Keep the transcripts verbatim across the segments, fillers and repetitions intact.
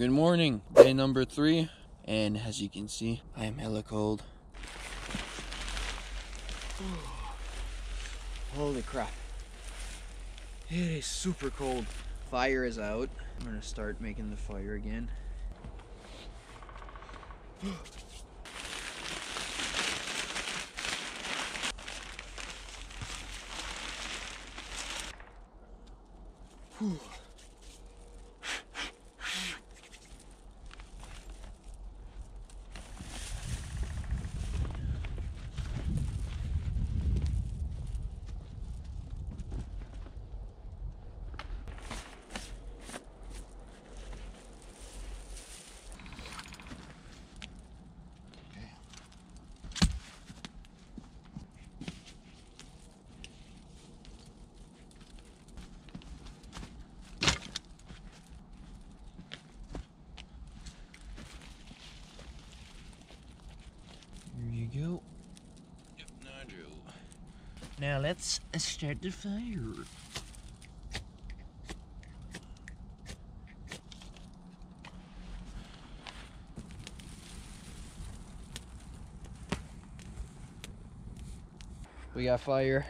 Good morning, day number three, and as you can see, I am hella cold. Holy crap, it is super cold. Fire is out. I'm gonna start making the fire again. Whew. Go. Yep, now I do. Now let's start the fire. We got fire,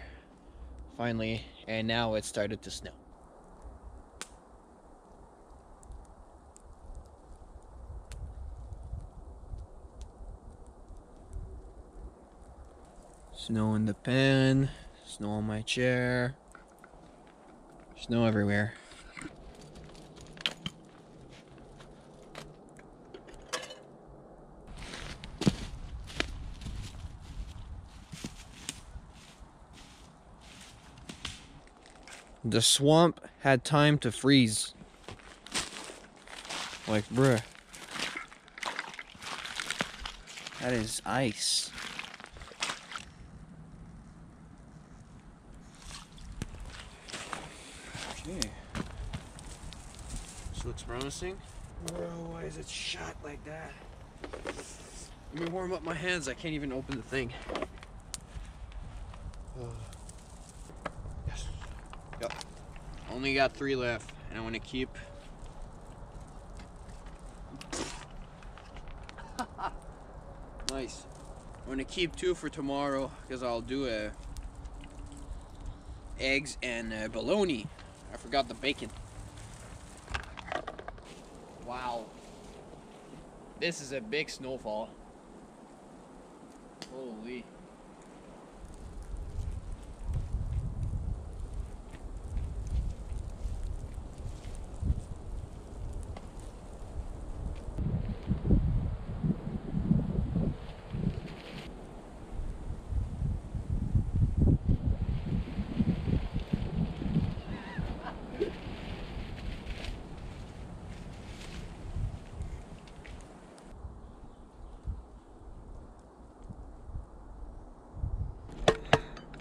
finally, and now it started to snow. Snow in the pan, snow on my chair, snow everywhere. The swamp had time to freeze. Like, bruh. That is ice. This looks promising. Bro, why is it shot like that? Let me warm up my hands. I can't even open the thing. Uh, yes. Yep. Only got three left, and I want to keep. Nice. I want to keep two for tomorrow because I'll do a eggs and a bologna. I forgot the bacon. Wow. This is a big snowfall. Holy.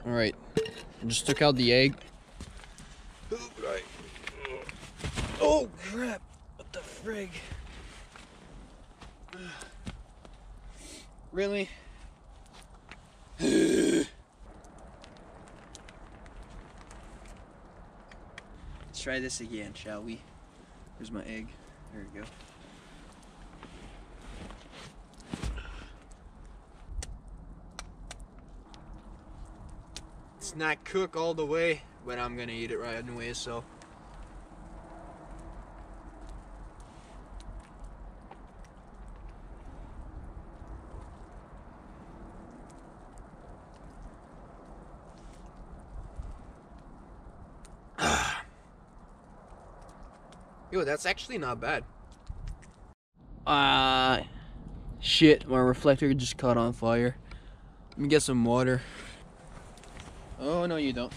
Alright, I just took out the egg. Oh crap, what the frig? Really? Let's try this again, shall we? Where's my egg? There we go. It's not cooked all the way, but I'm gonna eat it right anyway, so. Yo, that's actually not bad. Ah, uh, shit, my reflector just caught on fire. Let me get some water. Oh, no, you don't.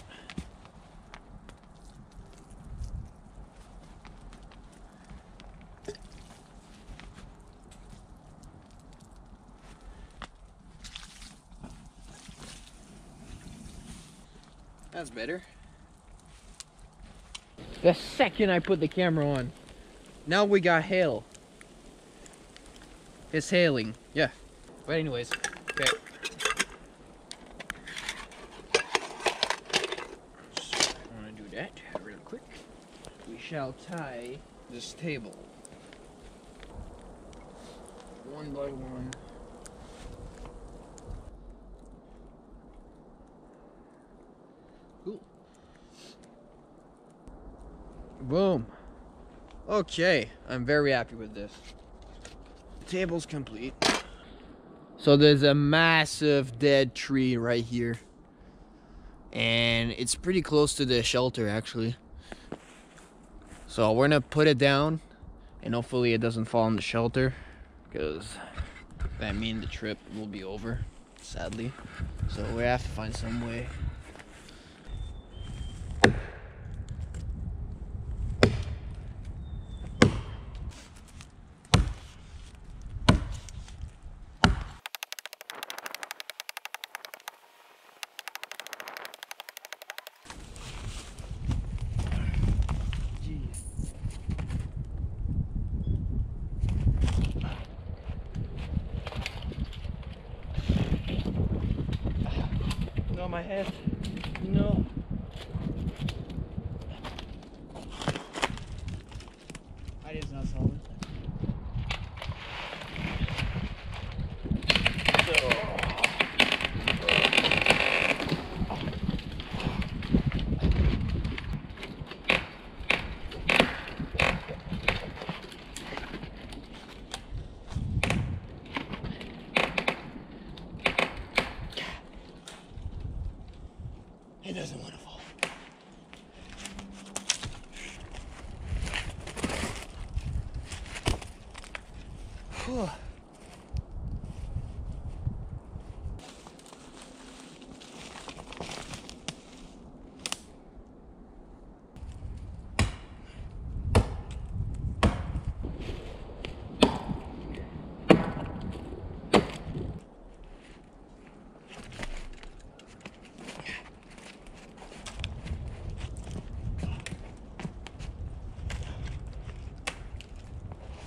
That's better. The second I put the camera on, now we got hail. It's hailing, yeah. But anyways, okay. That real quick. We shall tie this table. one by one. Cool. Boom. Okay, I'm very happy with this. The table's complete. So there's a massive dead tree right here. And it's pretty close to the shelter actually. So we're gonna put it down and hopefully it doesn't fall in the shelter, because that means the trip will be over, sadly. So we have to find some way. My head. No. I is not solid. So. It doesn't want to fall. Whew.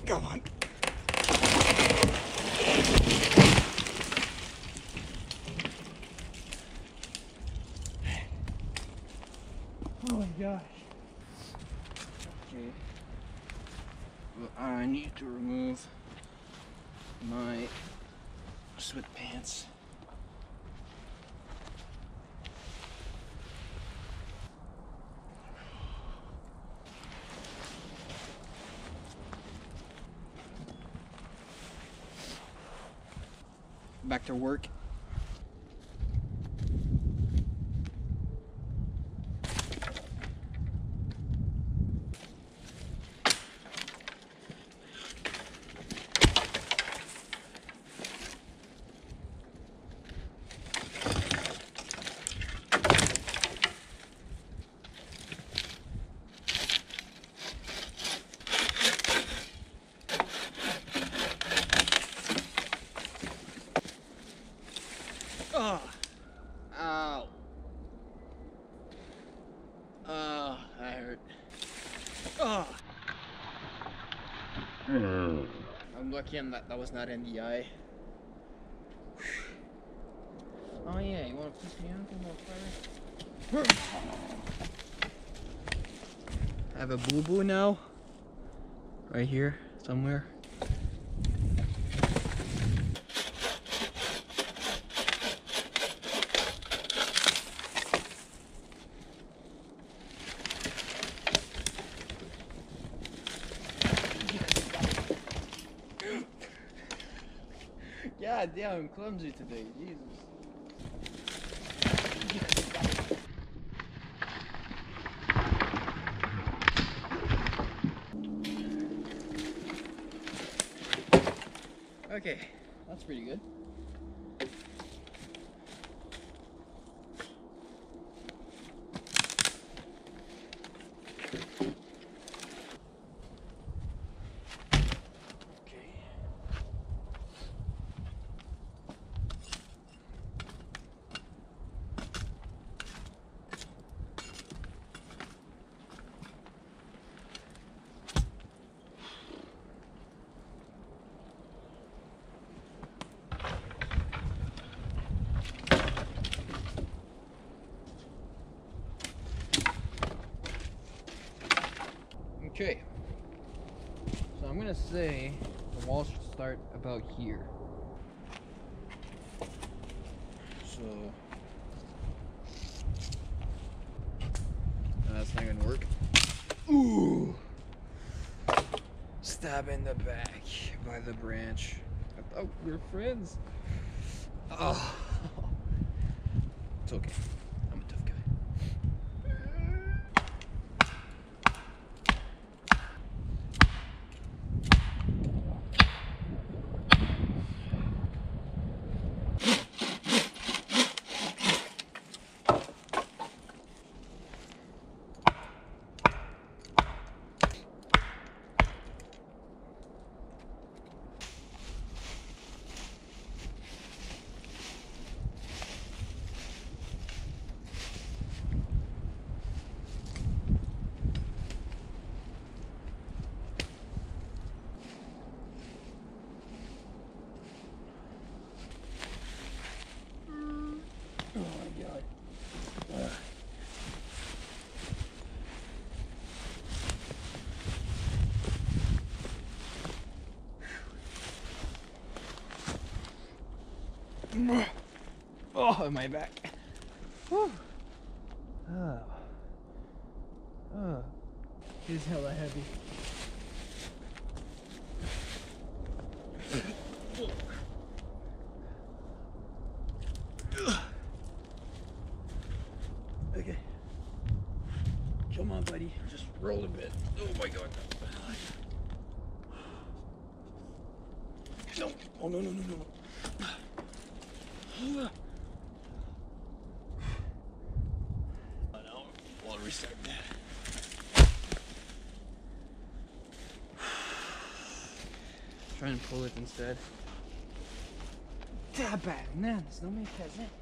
Come on. Oh my gosh. Okay. Well, I need to remove my sweatpants. Back to work. Oh, ow. Oh, that hurt. Oh. Mm. I'm lucky I'm not, that was not in the eye. Oh yeah, you wanna push me up a little further? I have a boo-boo now. Right here, somewhere. God damn, I'm clumsy today, Jesus. Okay, that's pretty good. Okay, so I'm gonna say the walls start about here. So no, that's not gonna work. Ooh! Stab in the back by the branch. I thought we were friends. Oh, it's okay. I'm a tough guy. Oh, my back. Whew. Oh. Oh. It's hella heavy. Okay. Come on, buddy. Just roll a bit. Oh my god. No. Oh no no no no. Hold on. I know. We'll restart that. Try and pull it instead. That bad, man. It's no make sense.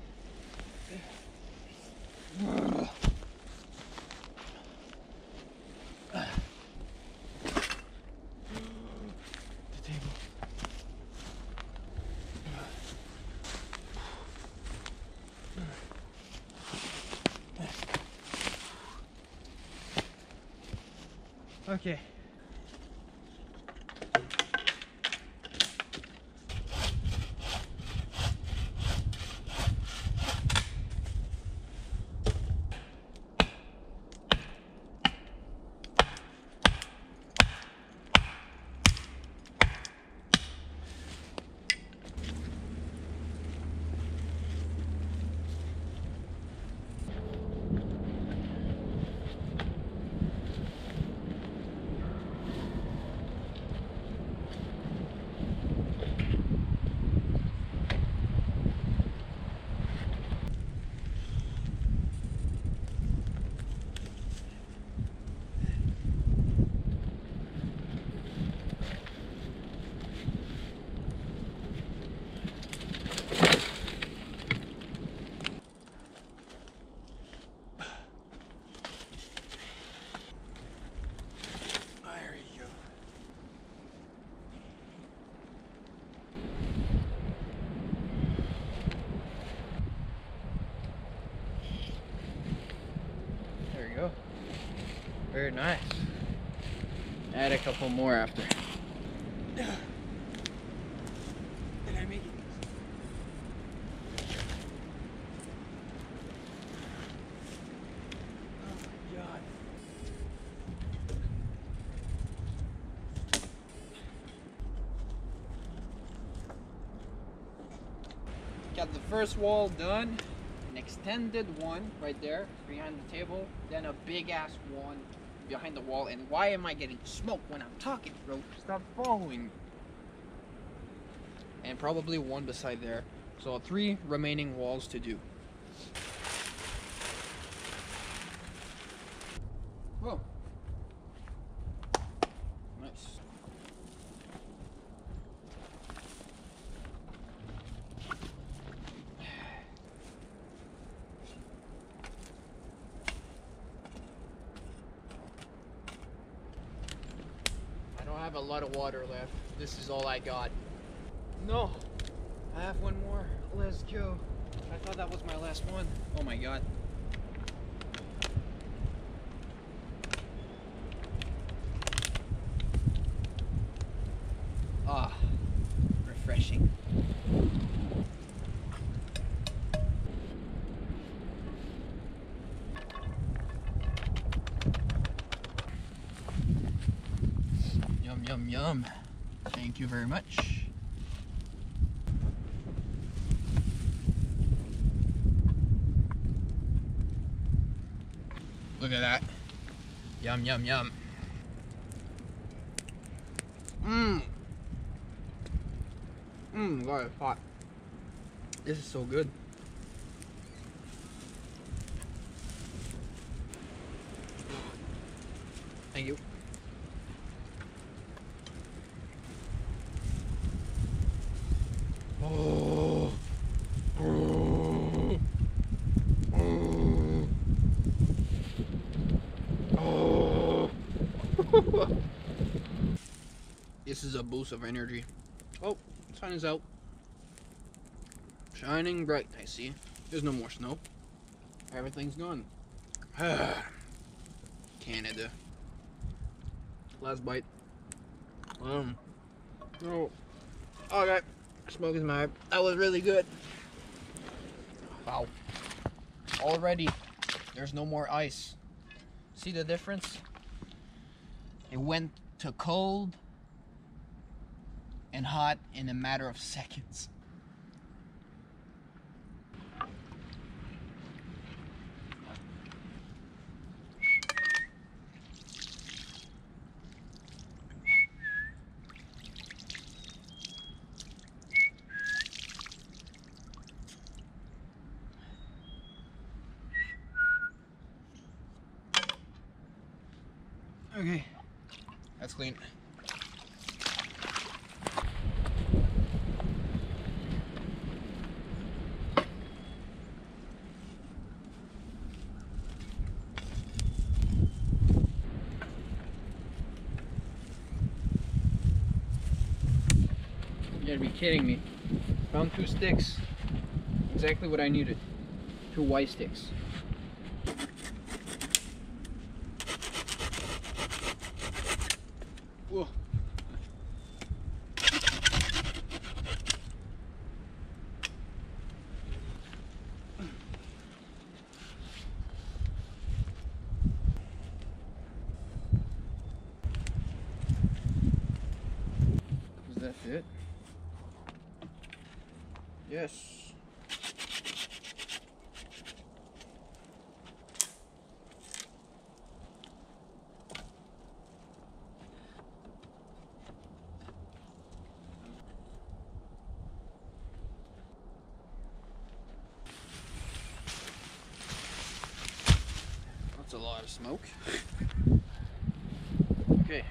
Okay. Very nice. Add a couple more after. Did I make it? Oh my god. Got the first wall done. An extended one right there behind the table. Then a big ass one behind the wall. And why am I getting smoke when I'm talking, bro? Stop following me. And probably one beside there. So three remaining walls to do. Whoa. Nice. A lot of water left. This is all I got. No, I have one more. Let's go. I thought that was my last one. Oh my god. Ah, Yum, yum. Thank you very much. Look at that. Yum, yum, yum. Mmm. Mmm, God, it's hot. This is so good. Thank you. Oh. Oh. Oh. Oh. This is a boost of energy. Oh, sun is out. Shining bright, I see. There's no more snow. Everything's gone. Canada. Last bite. Um. Oh. Okay. Smoke is my. That was really good. Wow. Already, there's no more ice. See the difference? It went to cold and hot in a matter of seconds. Okay, that's clean. You gotta be kidding me. Found two sticks. Exactly what I needed. Two white sticks. Whoa. Does that fit? Yes. A lot of smoke. Okay.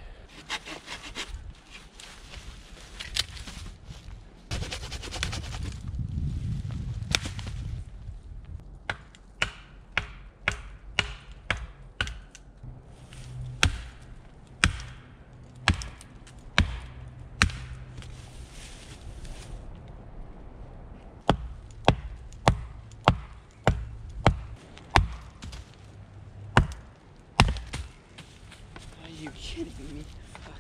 Are you kidding me? Fuck.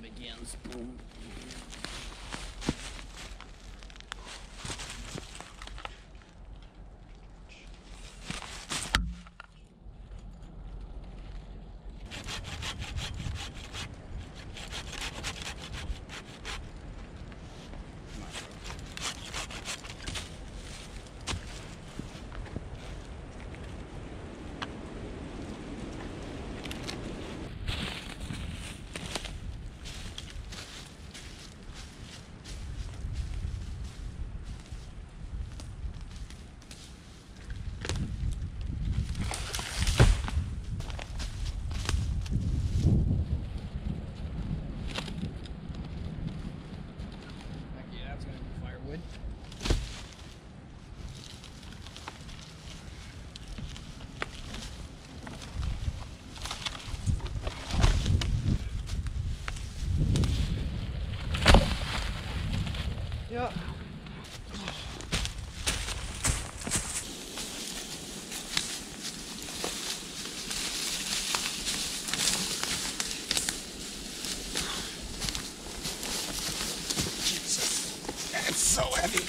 Begins. Boom. Ja. Jesus, that's so heavy.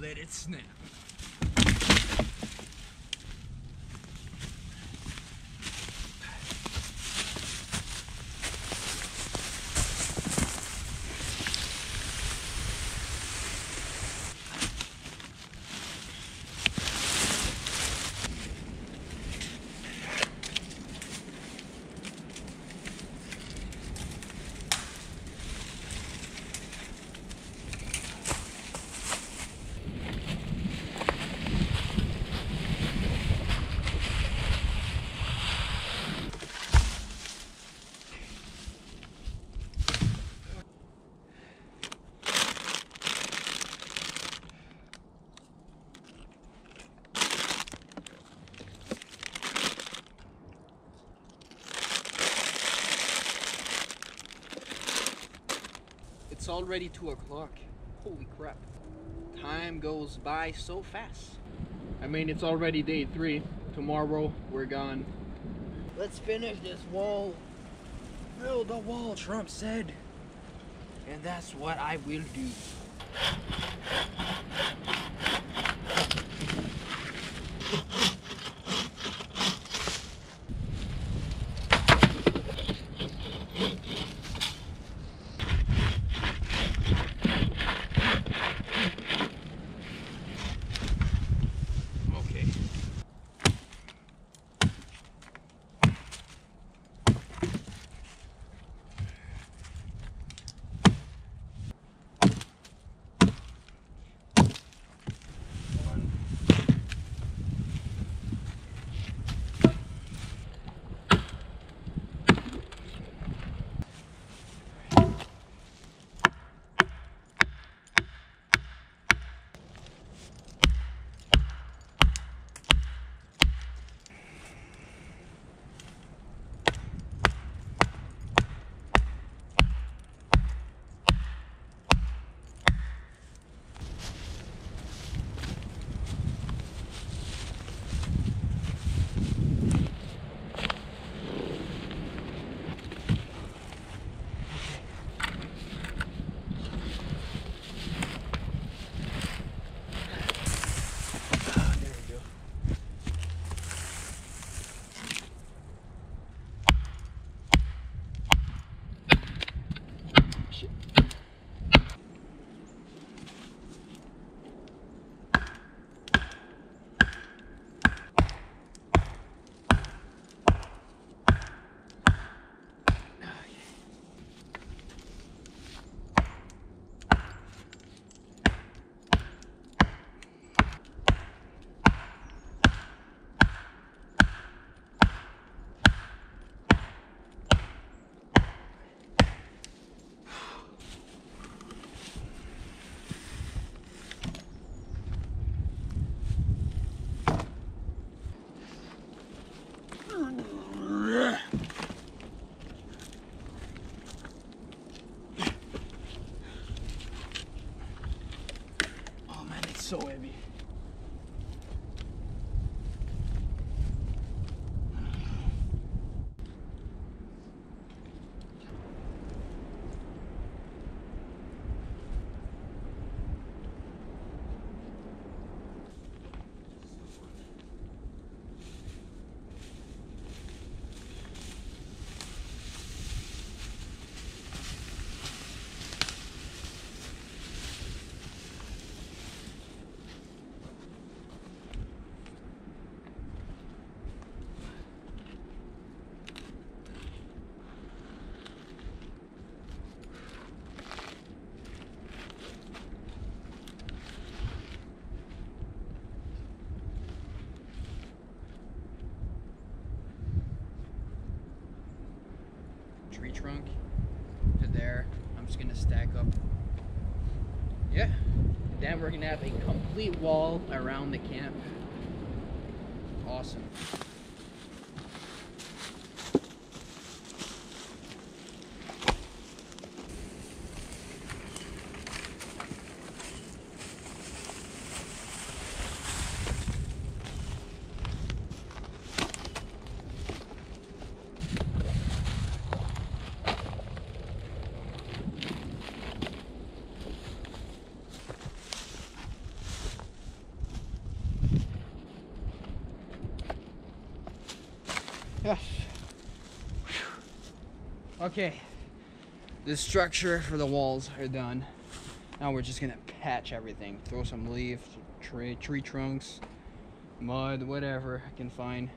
Let it snap. It's already two o'clock. Holy crap. Time goes by so fast. I mean, it's already day three. Tomorrow, we're gone. Let's finish this wall. Build the wall, Trump said. And that's what I will do. So heavy. trunk to there. I'm just gonna stack up. Yeah. Then we're gonna have a complete wall around the camp. Awesome. Okay, the structure for the walls are done. Now we're just gonna patch everything. Throw some leaves, tree, tree trunks, mud, whatever I can find.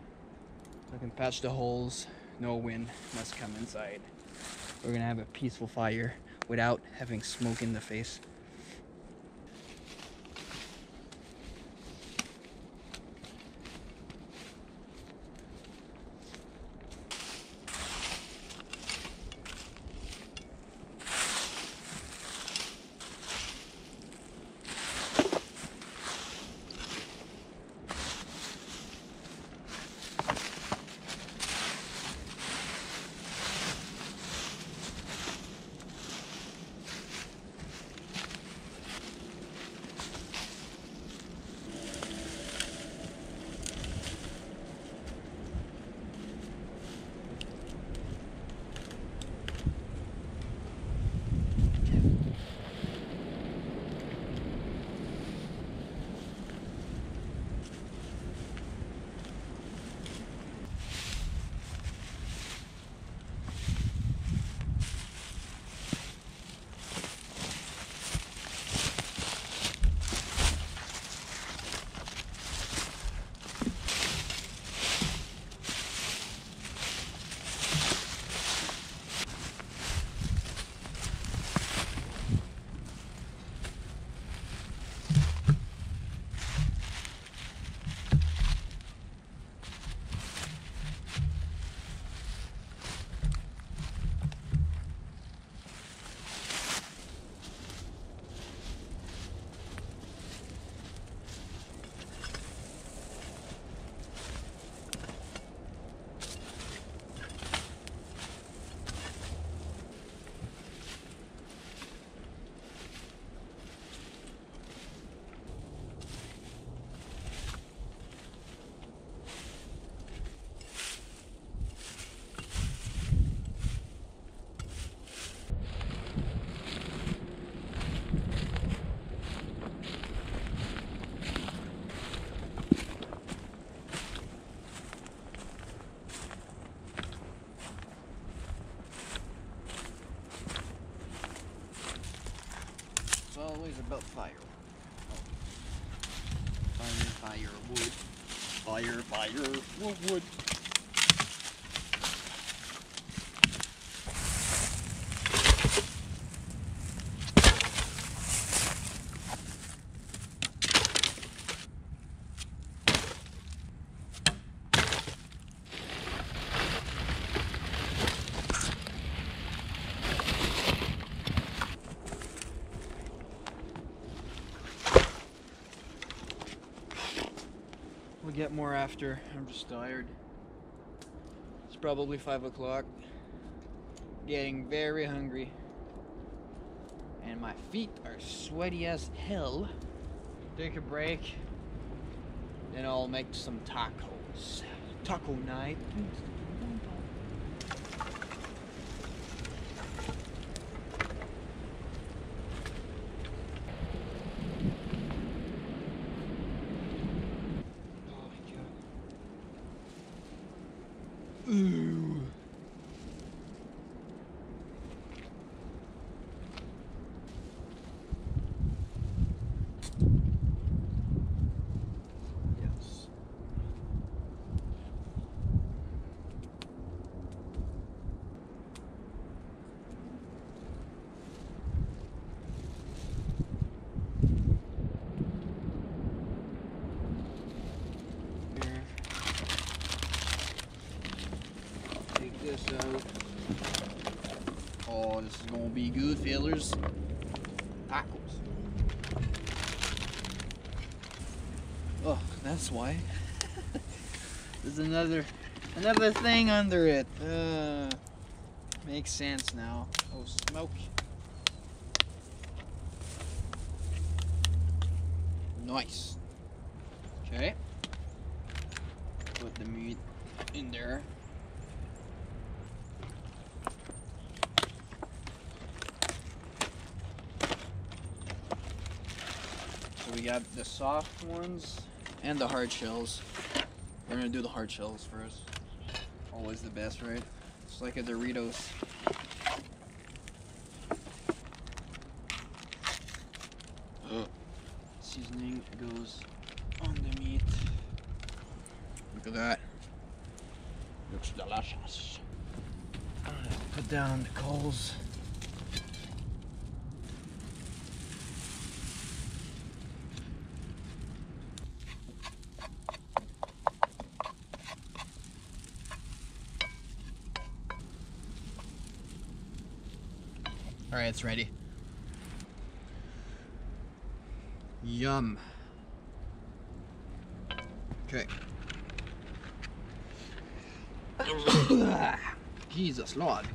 I can patch the holes. No wind must come inside. We're gonna have a peaceful fire without having smoke in the face. Always about fire. Oh. Fire, fire, wood. Fire, fire, wood, wood. Get more after. I'm just tired. It's probably five o'clock. Getting very hungry. And my feet are sweaty as hell. Take a break. Then I'll make some tacos. Taco night. This out. this is gonna be good, fellas. Tacos. Oh, that's why. There's another another thing under it. Uh, makes sense now. Oh, smoke. Nice. Okay. Put the meat in there. So we got the soft ones and the hard shells. We're gonna do the hard shells first. Always the best, right? It's like a Doritos. Seasoning goes on the meat. Look at that. Looks delicious. Put down the coals. Alright, it's ready. Yum. Okay. Jesus Lord.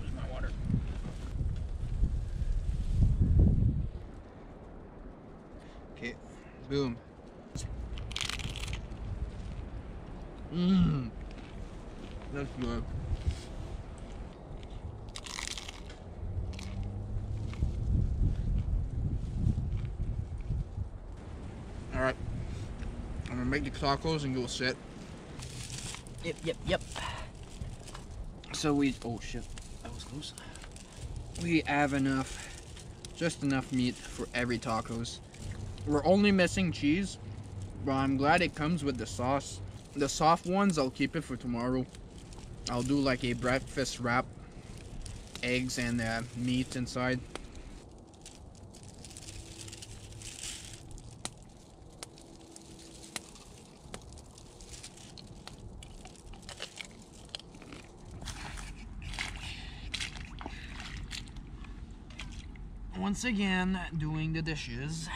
Where's my water? Okay. Boom. Mmm. That's good. Alright, I'm gonna make the tacos and go set. Yep, yep, yep. So we, oh shit, that was close. We have enough, just enough meat for every tacos. We're only missing cheese, but I'm glad it comes with the sauce. The soft ones, I'll keep it for tomorrow. I'll do like a breakfast wrap, eggs and uh, meat inside. Once again, doing the dishes.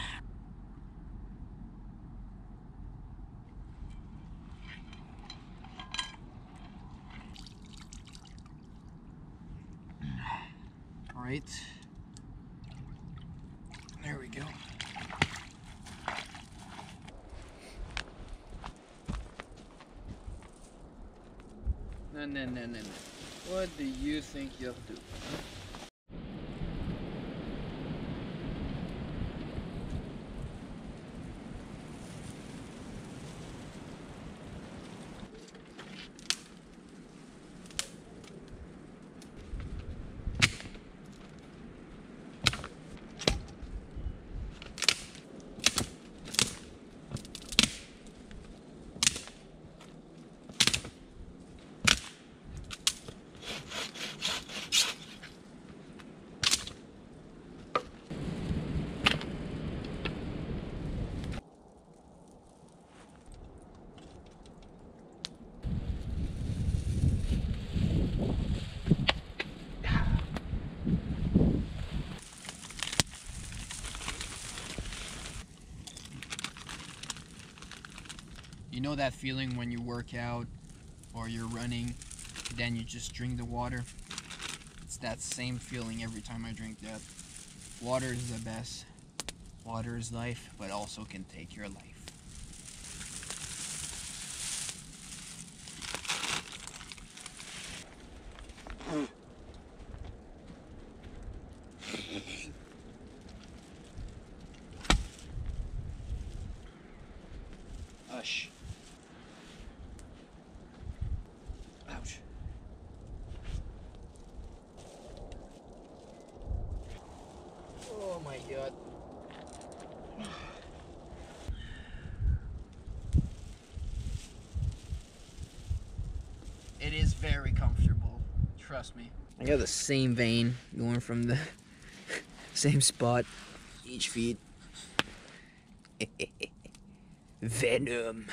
All right, there we go. No, no, no, no, no. What do you think you'll do? You know that feeling when you work out or you're running, then you just drink the water? It's that same feeling every time I drink that. Water is the best. Water is life, but also can take your life. Hush. Ouch. Oh my god. It is very comfortable, trust me. I got the same vein going from the same spot each feet. Venom.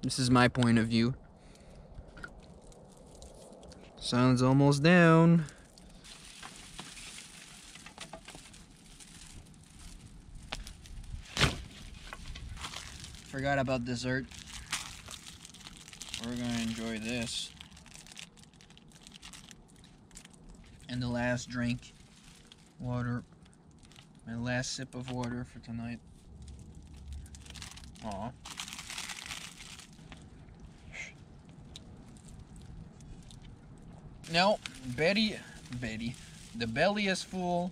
This is my point of view. Sun's almost down. Forgot about dessert. We're gonna enjoy this. And the last drink, water. My last sip of water for tonight. Aw. No, Betty, Betty, the belly is full.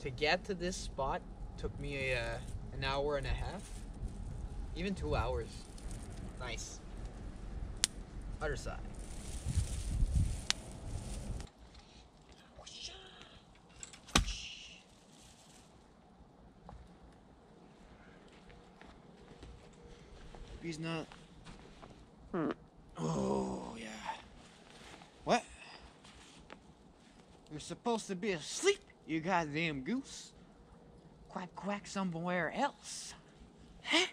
To get to this spot took me a, uh, an hour and a half, even two hours. Nice. Other side. He's not. Oh yeah. What? You're supposed to be asleep, you goddamn goose. Quack, quack somewhere else. Huh?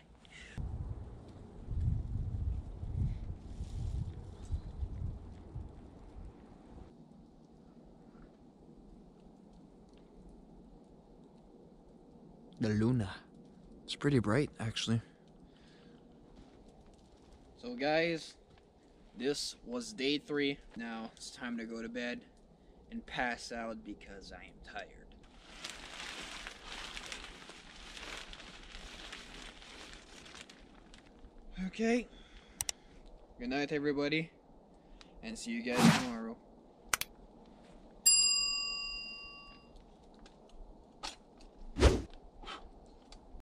The Luna. It's pretty bright, actually. So guys, this was day three. Now it's time to go to bed and pass out because I am tired. Okay. Good night, everybody, and see you guys tomorrow.